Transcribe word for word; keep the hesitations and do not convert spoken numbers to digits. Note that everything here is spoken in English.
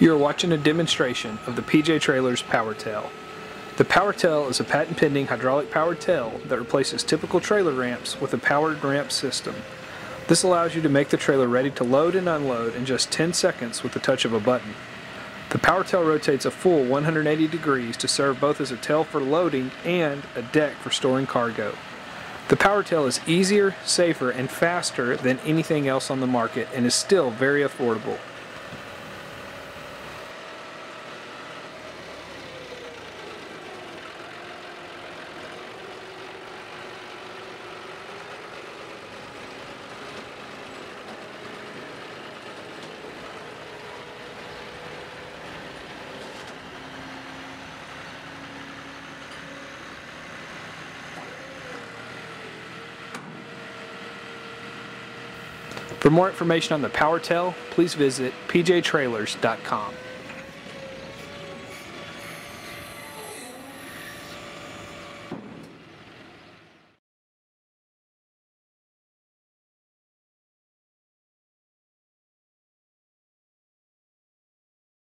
You are watching a demonstration of the P J Trailer's Power Tail. The Power Tail is a patent-pending hydraulic powered tail that replaces typical trailer ramps with a powered ramp system. This allows you to make the trailer ready to load and unload in just ten seconds with the touch of a button. The Power Tail rotates a full one hundred eighty degrees to serve both as a tail for loading and a deck for storing cargo. The Power Tail is easier, safer, and faster than anything else on the market and is still very affordable. For more information on the Power Tail, please visit p j trailers dot com.